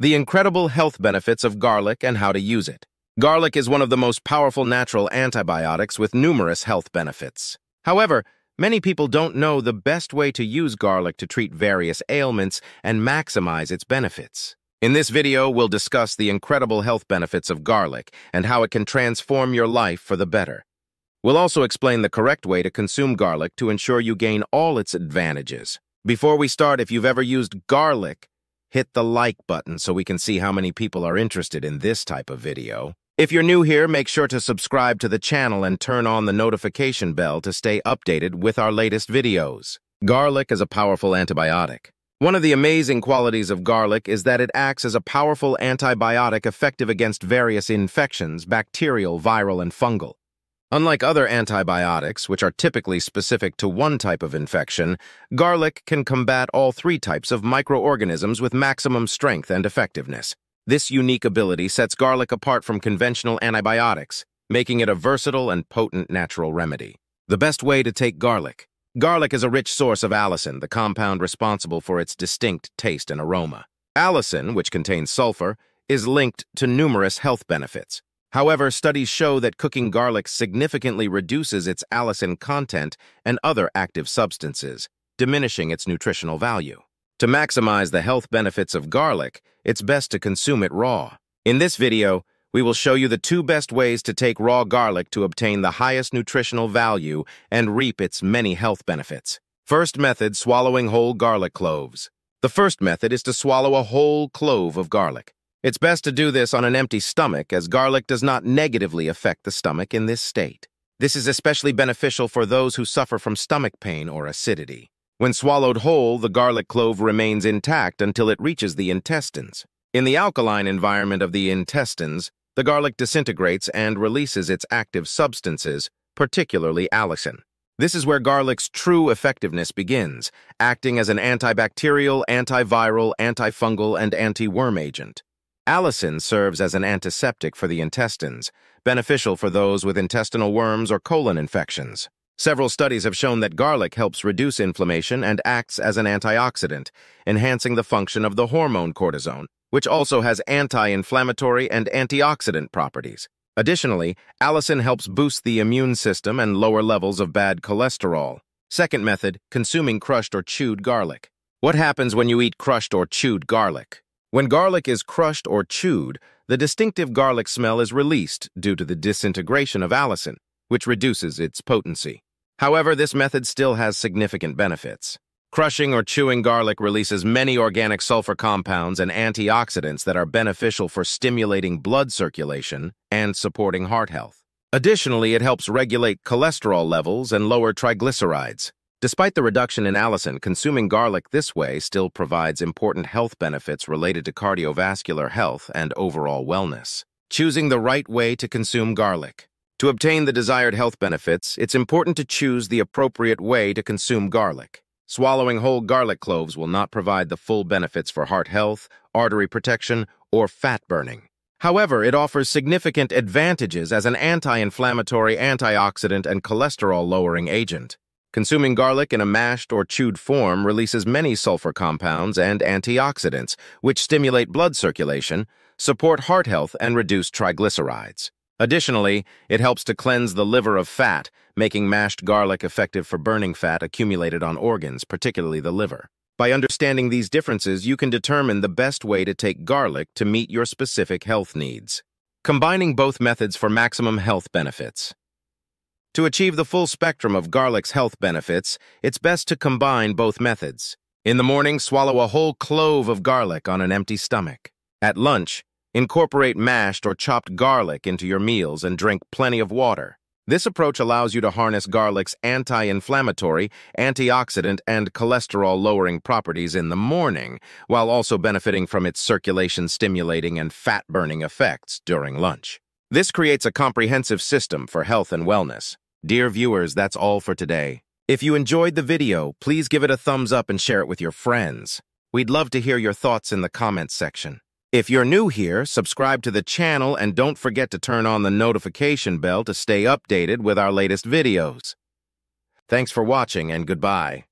The incredible health benefits of garlic and how to use it. Garlic is one of the most powerful natural antibiotics with numerous health benefits. However, many people don't know the best way to use garlic to treat various ailments and maximize its benefits. In this video, we'll discuss the incredible health benefits of garlic and how it can transform your life for the better. We'll also explain the correct way to consume garlic to ensure you gain all its advantages. Before we start, if you've ever used garlic, hit the like button so we can see how many people are interested in this type of video. If you're new here, make sure to subscribe to the channel and turn on the notification bell to stay updated with our latest videos. Garlic is a powerful antibiotic. One of the amazing qualities of garlic is that it acts as a powerful antibiotic effective against various infections, bacterial, viral, and fungal. Unlike other antibiotics, which are typically specific to one type of infection, garlic can combat all three types of microorganisms with maximum strength and effectiveness. This unique ability sets garlic apart from conventional antibiotics, making it a versatile and potent natural remedy. The best way to take garlic. Garlic is a rich source of allicin, the compound responsible for its distinct taste and aroma. Allicin, which contains sulfur, is linked to numerous health benefits. However, studies show that cooking garlic significantly reduces its allicin content and other active substances, diminishing its nutritional value. To maximize the health benefits of garlic, it's best to consume it raw. In this video, we will show you the two best ways to take raw garlic to obtain the highest nutritional value and reap its many health benefits. First method, swallowing whole garlic cloves. The first method is to swallow a whole clove of garlic. It's best to do this on an empty stomach, as garlic does not negatively affect the stomach in this state. This is especially beneficial for those who suffer from stomach pain or acidity. When swallowed whole, the garlic clove remains intact until it reaches the intestines. In the alkaline environment of the intestines, the garlic disintegrates and releases its active substances, particularly allicin. This is where garlic's true effectiveness begins, acting as an antibacterial, antiviral, antifungal, and anti-worm agent. Allicin serves as an antiseptic for the intestines, beneficial for those with intestinal worms or colon infections. Several studies have shown that garlic helps reduce inflammation and acts as an antioxidant, enhancing the function of the hormone cortisone, which also has anti-inflammatory and antioxidant properties. Additionally, allicin helps boost the immune system and lower levels of bad cholesterol. Second method, consuming crushed or chewed garlic. What happens when you eat crushed or chewed garlic? When garlic is crushed or chewed, the distinctive garlic smell is released due to the disintegration of allicin, which reduces its potency. However, this method still has significant benefits. Crushing or chewing garlic releases many organic sulfur compounds and antioxidants that are beneficial for stimulating blood circulation and supporting heart health. Additionally, it helps regulate cholesterol levels and lower triglycerides. Despite the reduction in allicin, consuming garlic this way still provides important health benefits related to cardiovascular health and overall wellness. Choosing the right way to consume garlic. To obtain the desired health benefits, it's important to choose the appropriate way to consume garlic. Swallowing whole garlic cloves will not provide the full benefits for heart health, artery protection, or fat burning. However, it offers significant advantages as an anti-inflammatory, antioxidant, and cholesterol-lowering agent. Consuming garlic in a mashed or chewed form releases many sulfur compounds and antioxidants, which stimulate blood circulation, support heart health, and reduce triglycerides. Additionally, it helps to cleanse the liver of fat, making mashed garlic effective for burning fat accumulated on organs, particularly the liver. By understanding these differences, you can determine the best way to take garlic to meet your specific health needs. Combining both methods for maximum health benefits. To achieve the full spectrum of garlic's health benefits, it's best to combine both methods. In the morning, swallow a whole clove of garlic on an empty stomach. At lunch, incorporate mashed or chopped garlic into your meals and drink plenty of water. This approach allows you to harness garlic's anti-inflammatory, antioxidant, and cholesterol-lowering properties in the morning, while also benefiting from its circulation-stimulating and fat-burning effects during lunch. This creates a comprehensive system for health and wellness. Dear viewers, that's all for today. If you enjoyed the video, please give it a thumbs up and share it with your friends. We'd love to hear your thoughts in the comments section. If you're new here, subscribe to the channel and don't forget to turn on the notification bell to stay updated with our latest videos. Thanks for watching and goodbye.